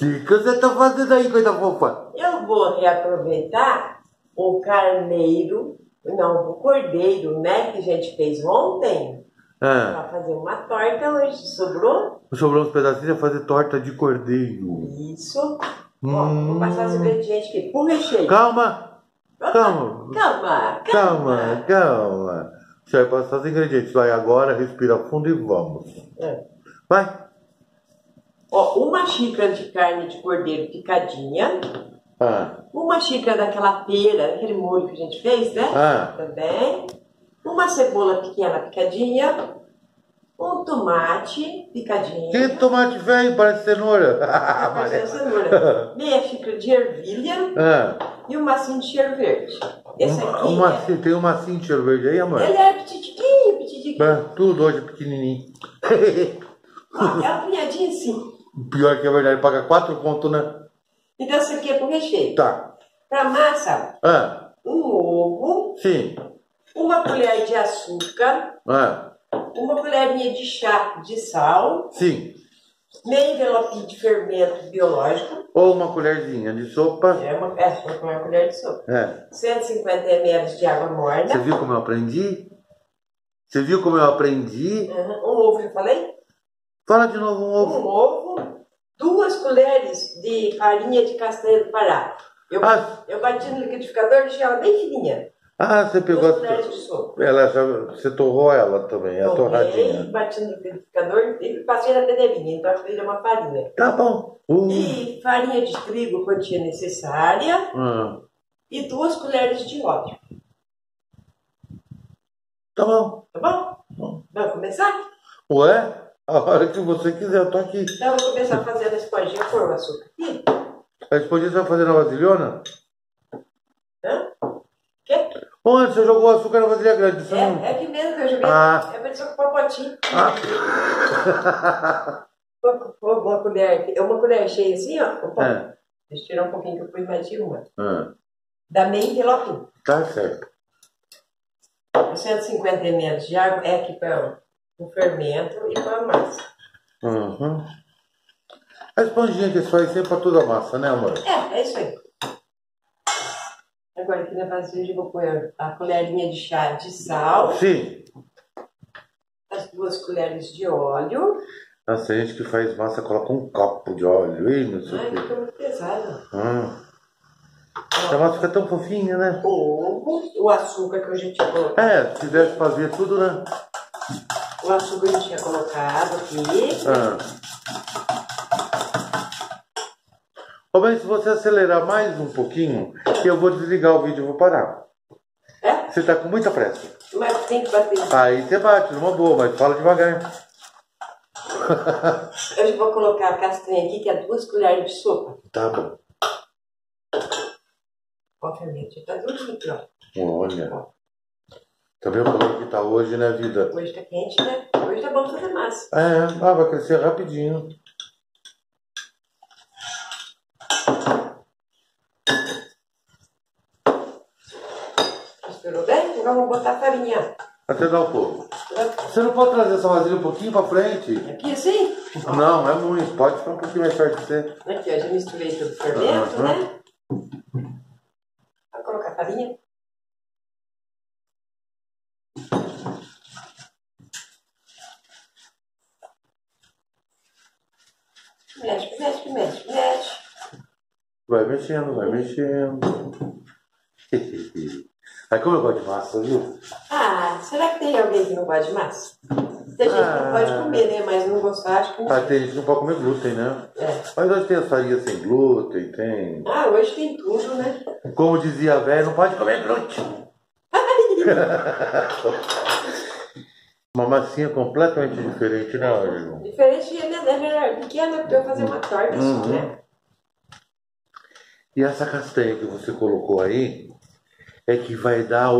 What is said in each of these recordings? O que você está fazendo aí, coisa fofa? Eu vou reaproveitar o carneiro, não, o cordeiro, né, que a gente fez ontem. É. Pra fazer uma torta hoje, sobrou? Sobrou uns pedacinhos, pra fazer torta de cordeiro. Isso. Bom, vou passar os ingredientes aqui, com recheio. Calma, calma, calma, calma, calma. Você vai passar os ingredientes, vai agora, respira fundo e vamos. É. Vai. Ó, uma xícara de carne de cordeiro picadinha. Ah. Uma xícara daquela pera, aquele molho que a gente fez, né? Ah. Também. Uma cebola pequena picadinha. Um tomate picadinho. Que tomate velho? Parece cenoura. Parece cenoura. Meia xícara de ervilha. Ah. E um macinho de cheiro verde. Esse aqui. Tem um macinho de cheiro verde aí, amor? Ele é petitiquinho, petitiquinho. É, tudo hoje pequenininho. Ó, é uma punhadinha assim. Pior que é verdade, paga 4 conto, né? Então isso aqui é pro recheio. Tá. Pra massa, um ovo. Sim. Uma colher de açúcar. Uma colherinha de chá de sal. Sim. Meio envelope de fermento biológico. Ou uma colherzinha de sopa. Uma colher de sopa. É. 150 ml de água morna. Você viu como eu aprendi? Você viu como eu aprendi? Uhum. Um ovo, eu falei? Fala de novo, um ovo. Um ovo, 2 colheres de farinha de castanha do Pará. Eu bati no liquidificador e deixei ela bem fininha. Ah, você pegou você torrou ela também, a torradinha. Eu bati no liquidificador e passei na peneirinha, então ela vira uma farinha. Tá bom. E farinha de trigo, quantia necessária. E 2 colheres de óleo. Tá bom. Tá bom? Vamos começar? Ué? A hora que você quiser, eu tô aqui. Então eu vou começar a fazer a esponjinha por o açúcar. A esponjinha você vai fazer na vasilhona? Onde você jogou açúcar na vasilha grande? Você não... É aqui mesmo que eu joguei. É pra isso com o potinho. Uma colher, cheia assim, ó. Deixa eu tirar um pouquinho que eu fui mais de uma. Da meia envelope. Tá certo. 150 ml de água é aqui pra o fermento e pra a massa. A esponjinha que você faz sempre é pra toda a massa, né, amor? É isso aí. Agora aqui na vasilha eu vou pôr a colherinha de chá de sal. Sim. As 2 colheres de óleo. Nossa, a gente que faz massa coloca um copo de óleo. Fica muito pesado. A massa fica tão fofinha, né? O açúcar que eu já tinha colocado. Se tivesse fazer tudo, né? O açúcar que eu tinha colocado aqui. Mas se você acelerar mais um pouquinho, eu vou desligar o vídeo e vou parar. Você tá com muita pressa. Mas tem que bater. Aí você bate, numa boa, mas fala devagar. Eu vou colocar a castanha aqui, que é 2 colheres de sopa. Tá bom. Ó, fermento, tá tudo aqui, ó. Olha. Tá vendo como que tá hoje, né, vida? Hoje tá quente, né? Hoje tá bom fazer massa. Vai crescer rapidinho. Agora vamos botar a farinha. Até dar um pouco. Você não pode trazer essa vasilha um pouquinho pra frente? Aqui assim? Não, é muito. Pode ficar um pouquinho mais perto de você. Aqui, ó, já misturei tudo o fermento, né? Vou colocar a farinha. Mexe, mexe, mexe, mexe. Vai mexendo, vai mexendo. Aí como eu gosto de massa, viu? Será que tem alguém que não gosta de massa? Tem gente que não pode comer, né? Mas não gostar, acho que não. Tem gente que não pode comer glúten, né? Mas hoje tem açaria sem glúten, tem... hoje tem tudo, né? Como dizia a velha, não pode comer glúten. Uma massinha completamente diferente, né, Ângelo? Diferente, né? Pequena, pra eu fazer uma torta só, né? E essa castanha que você colocou aí... É que vai dar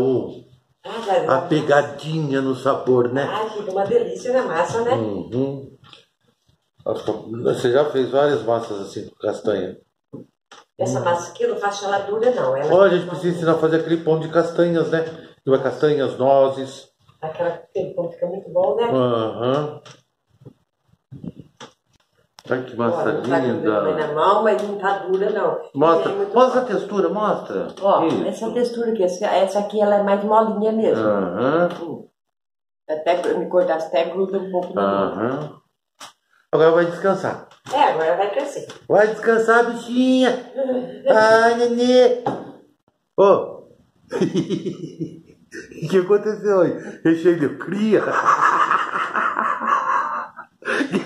a pegadinha no sabor, né? Fica uma delícia na massa, né? Você já fez várias massas assim com castanha. Essa massa aqui eu não faço ela dura, não. A gente precisa ensinar a fazer aquele pão de castanhas, né? Castanhas, nozes. Aquele pão fica muito bom, né? Olha que massadinha. Ó, não tá dura na mão, mas não tá dura não. Mostra, mostra a textura, mostra. Ó, isso. Essa textura aqui, essa aqui ela é mais molinha mesmo. Uhum. Até me cortar, até gruda um pouco. Uhum. Agora vai descansar. É, agora vai crescer. Vai descansar, bichinha. Ai, nenê. Ô. Oh. O que aconteceu aí? Recheio de cria.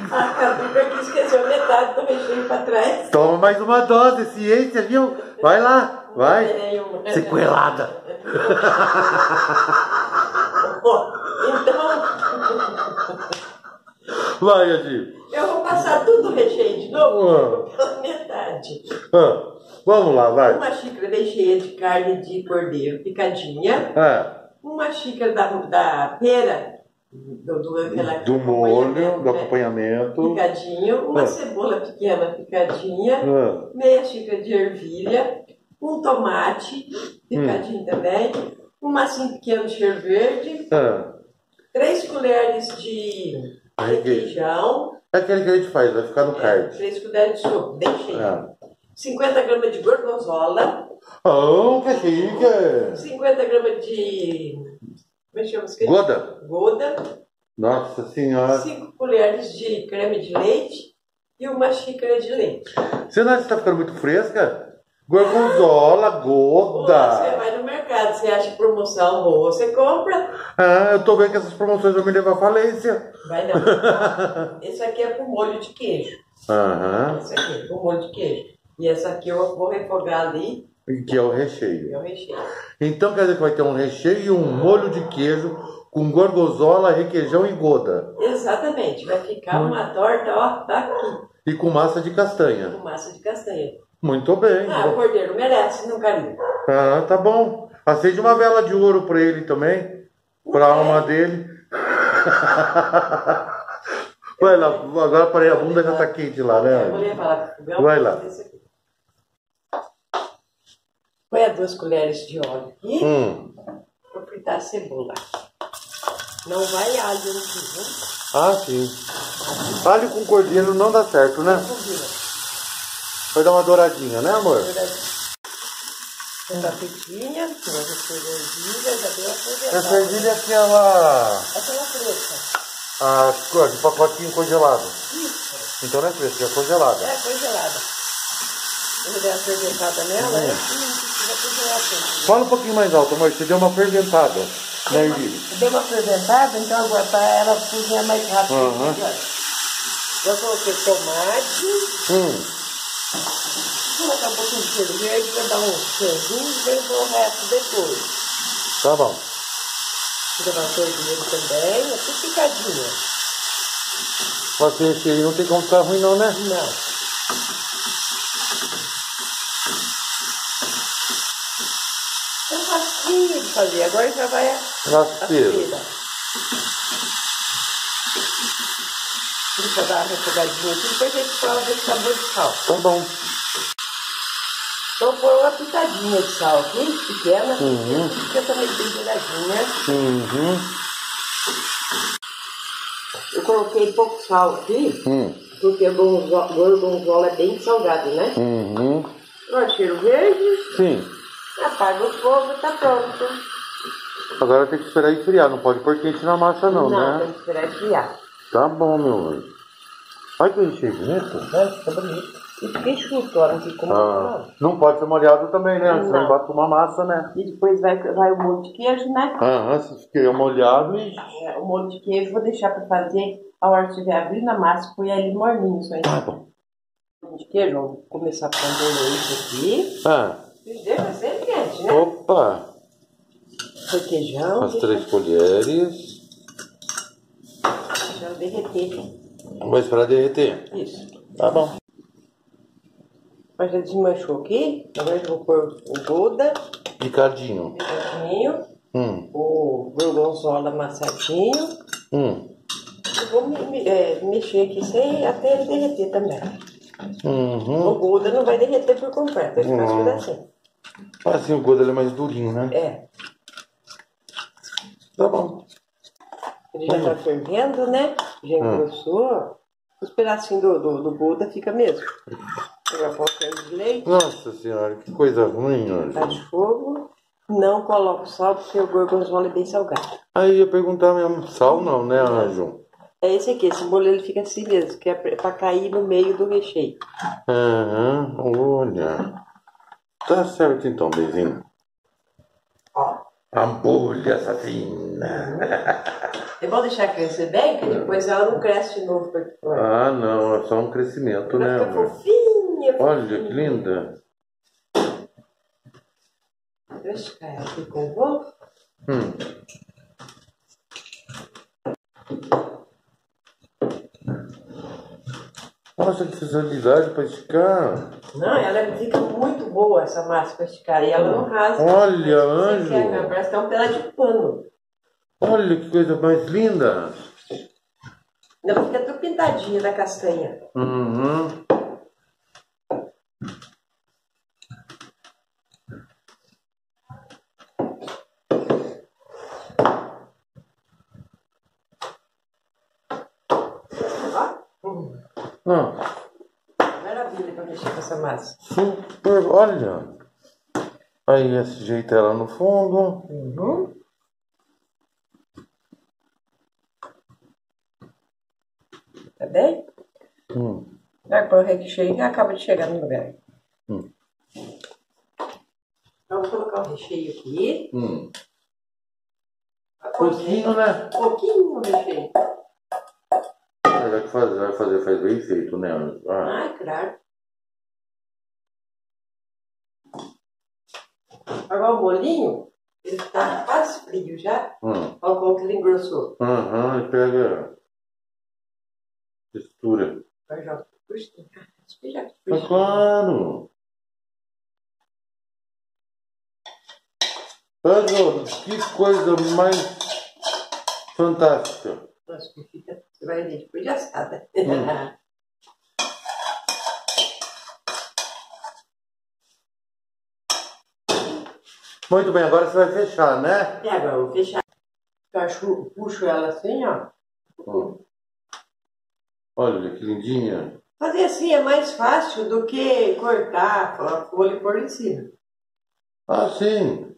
A Camila aqui esqueceu metade do recheio pra trás. Toma mais uma dose, ciência, viu? Vai lá, vai. Sequelada. Então... Vai, Adi. Eu vou passar tudo o recheio de novo, pela metade. Vamos lá, vai. Uma xícara bem cheia de carne de cordeiro picadinha. Ah. Uma xícara da pera. Do molho, do acompanhamento. Picadinho, uma cebola pequena picadinha, meia xícara de ervilha, um tomate picadinho também, um macinho pequeno de cheiro verde, 3 colheres de requeijão. É aquele que a gente faz, vai ficar no card. 3 colheres de sopa, bem cheio. 50 gramas de gorgonzola. Oh, que chique! 50 gramas de... Gouda. Gouda. Nossa senhora. 5 colheres de creme de leite e uma xícara de leite. Você não acha que tá ficando muito fresca? Gorgonzola, Gouda. Você vai no mercado, você acha promoção boa, você compra. Ah, eu tô vendo que essas promoções vão me levar à falência. Vai não. Esse aqui é com molho de queijo. Aham. Esse aqui é com molho de queijo. E essa aqui eu vou refogar ali. Que é o recheio. É o recheio. Então quer dizer que vai ter um recheio e um molho de queijo com gorgonzola, requeijão e Gouda. Exatamente. Vai ficar uma torta, ó, daqui. E com massa de castanha. Com massa de castanha. Muito bem. Ah, o cordeiro merece, não carinho. Ah, tá bom. Acende uma vela de ouro pra ele também. Pra alma dele. Vai lá. Agora parei, a bunda já tá quente lá, né? Eu vou levar lá. Vai lá. Põe a 2 colheres de óleo aqui, para fritar a cebola. Não vai alho aqui, né? Ah, sim. Alho com cordeiro não dá certo, né? Vai dar uma douradinha, né, amor? Uma fritinha, uma ervilha, já deu a congelada. Essa ervilha é aquela... Aquela fresca. Ah, de pacotinho congelado. Isso. Então não é fresca, é congelada. É congelada. Eu dei uma ferventada nela, né? Fala um pouquinho mais alto, amor. Você deu uma ferventada na ervilha. Deu uma ferventada, então agora para ela cozinhar mais rápido. Eu coloquei tomate. Vou colocar um pouquinho de cheiro verde para dar um cheirinho e vem o resto depois. Tá bom. Vou dar uma ferventada também, assim picadinha. Mas esse aí não tem como ficar ruim não, né? Não. De fazer, agora já vai a feira. Deixa eu dar uma refogadinha aqui, depois a gente fala do sabor de sal. Tá bom. Então põe uma pitadinha de sal aqui, pequena, porque eu também tenho douradinha. Eu coloquei pouco sal aqui, porque o gorgonzola é bem salgado, né? Agora cheiro verde. Sim. Apaga o fogo e tá pronto. Agora tem que esperar esfriar, não pode pôr quente na massa não, né? Não, tem que esperar esfriar. Tá bom, meu anjo. Olha que recheio bonito. Nossa, tá bonito. E fica enxuto, ó, não fica molhado. Não pode ser molhado também, né? Senão não bate uma massa, né? E depois vai o molho de queijo, né? Aham, se fica molhado e... O molho de queijo vou deixar pra fazer a hora que estiver abrindo a massa, põe ele morninho só aí. Tá bom. O molho de queijo, vou começar a prender isso aqui. Deixa ser quente, né? Opa! Requeijão. As 3 colheres. Deixa eu derreter. Vou esperar derreter? Isso. Tá bom. Mas já desmanchou aqui. Agora eu vou pôr o Gouda. Picadinho. O gorgonzola amassadinho. E vou mexer aqui sem até ele derreter também. O Gouda não vai derreter por completo, ele faz pedacinho. Ah, sim, o Gouda ele é mais durinho, né? É. Tá bom. Ele já tá fervendo, né? Já engrossou. Os pedacinhos do Gouda fica mesmo. Agora coloca de leite. Nossa senhora, que coisa ruim, olha. Tá de fogo. Não coloco sal, porque o gorgonzola é bem salgado. Aí eu ia perguntar mesmo, sal não, né, Anjo? É esse aqui, esse molho ele fica assim mesmo, que é pra cair no meio do recheio. Aham, olha. Tá certo então, beijinho. Ó. A bolha assassina. É bom deixar crescer bem, que depois ela não cresce de novo. Ah, não, é só um crescimento, né? Fica fofinha. Olha, que linda. Deixa eu cair aqui com o bolo. Nossa, que facilidade para esticar. Não, ela fica muito boa essa massa para esticar. E ela não rasga. Olha, Anjo. Parece que é um pedaço de pano. Olha que coisa mais linda. Ela fica tudo pintadinha da castanha. Uhum. Não. Maravilha pra mexer com essa massa. Super, olha. Aí esse jeito ela no fundo. Uhum. Tá bem? Vai pôr o recheio e acaba de chegar no lugar. Então vou colocar o recheio aqui. Pouquinho, né? Pouquinho o recheio. Vai fazer faz bem feito, né? Ah, claro. Agora o bolinho, ele tá quase frio já. Olha como que ele engrossou. Aham, ele pega textura. Vai jogar por cima. Mas claro. Olha, que coisa mais fantástica. Nossa, que fica... Você vai ver depois de assada. Muito bem, agora você vai fechar, né? É, agora eu vou fechar. Eu puxo ela assim, ó. Olha, que lindinha. Fazer assim é mais fácil do que cortar a folha e pôr em cima. Ah, sim.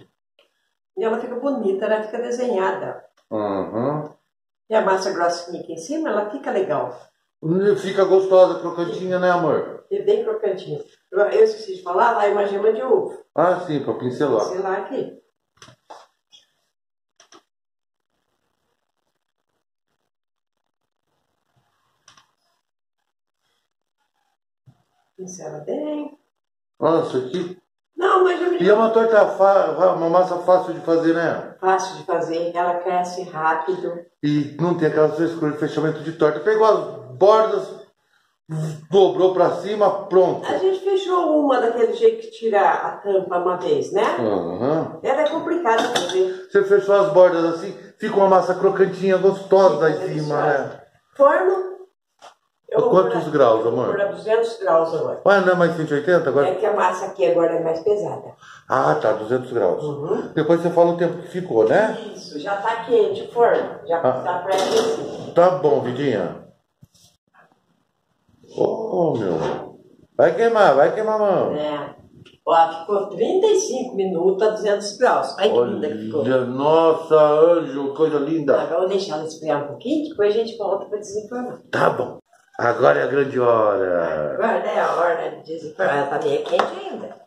E ela fica bonita, ela fica desenhada. Uhum. E a massa grossinha aqui em cima, ela fica legal. Fica gostosa, crocantinha, né, amor? É bem crocantinha. Eu esqueci de falar, lá é uma gema de ovo. Ah, sim, pra pincelar. Pincelar aqui. Pincela bem. Nossa, que... Não, mas eu... E é uma torta, uma massa fácil de fazer, né? Fácil de fazer, ela cresce rápido. E não tem aquela frescura de fechamento de torta. Pegou as bordas, dobrou pra cima, pronto. A gente fechou uma daquele jeito que tira a tampa uma vez, né? Uhum. Ela é complicada de fazer. Você fechou as bordas assim, fica uma massa crocantinha, gostosa em cima, né? Forno. A quantos graus, amor? Vou pôr a 200 graus agora. Ah, não é mais 180 agora? É que a massa aqui agora é mais pesada. Ah, tá, 200 graus. Uhum. Depois você fala o tempo que ficou, né? Isso, já tá quente o forno. Já tá pra aquecer. Tá bom, vidinha. Oh, meu. Vai queimar, mano. É. Ó, ficou 35 minutos a 200 graus. Olha que linda que ficou. Nossa, Anjo, coisa linda. Agora eu vou deixar ela esfriar um pouquinho, depois a gente volta pra desenformar. Tá bom. Agora é a grande hora. Agora é a hora de desenformar. Ela tá meio quente ainda.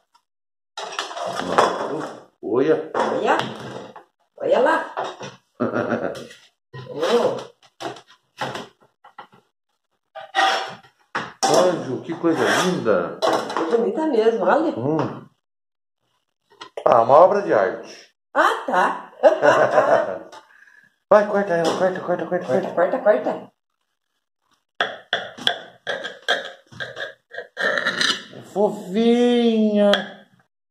Olha. Olha. Olha lá. Anjo, que coisa linda. Que bonita mesmo, olha. Ah, uma obra de arte. Ah, tá. Vai, corta ela, corta. Corta. Fofinha.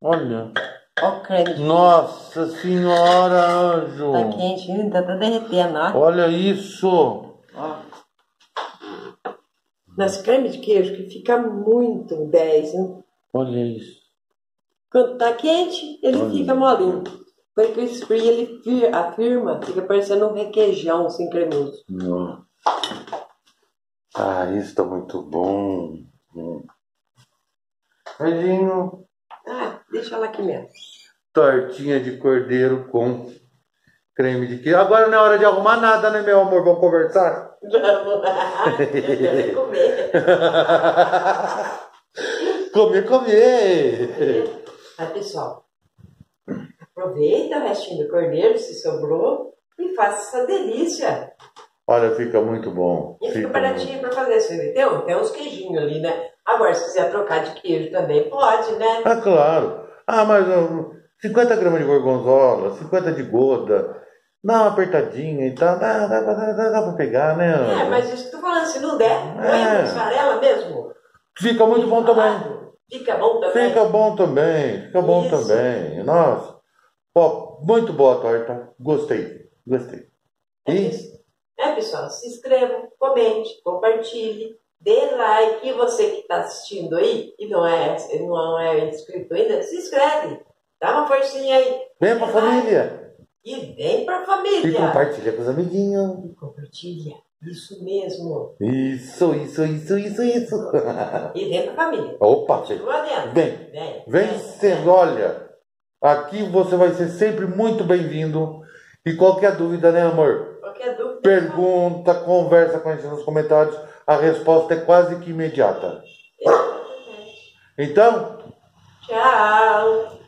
Olha. Ó o creme. Nossa senhora, Anjo. Tá quente ainda, tá derretendo, ó. Olha isso. Ó. Nas creme de queijo que fica muito 10, hein? Olha isso. Quando tá quente, ele fica molinho. Quando esfria, ele afirma, fica parecendo um requeijão, assim, cremoso. Não. Ah, isso tá muito bom. Beijinho. Ah, deixa ela aqui mesmo. Tortinha de cordeiro com creme de queijo. Agora não é hora de arrumar nada, né, meu amor? Vamos conversar? Vamos lá. Eu vou comer. Comer. Aí, pessoal, aproveita o restinho do cordeiro, se sobrou, e faça essa delícia. Olha, fica muito bom. E fica baratinho para fazer, você entendeu? Tem uns queijinhos ali, né? Agora, se quiser trocar de queijo também, pode, né? Ah, claro. Ah, mas 50 gramas de gorgonzola, 50 de Gouda, dá uma apertadinha e tal, dá para pegar, né? É, mas isso que eu tô falando, se não der, põe mussarela mesmo. Fica muito bom também. Fica bom também? Fica bom também. Nossa, ó, muito boa a torta. Gostei. É, pessoal, se inscreva, comente, compartilhe, dê like. E você que está assistindo aí e não é inscrito ainda, se inscreve. Dá uma forcinha aí. Vem pra família. E compartilha com os amiguinhos. E compartilha. Isso mesmo. Isso. E vem pra família. Opa, vem sendo, olha. Aqui você vai ser sempre muito bem-vindo. E qualquer dúvida, né, amor? Qualquer dúvida. Pergunta, conversa com a gente nos comentários. A resposta é quase que imediata. Exatamente. Então, tchau.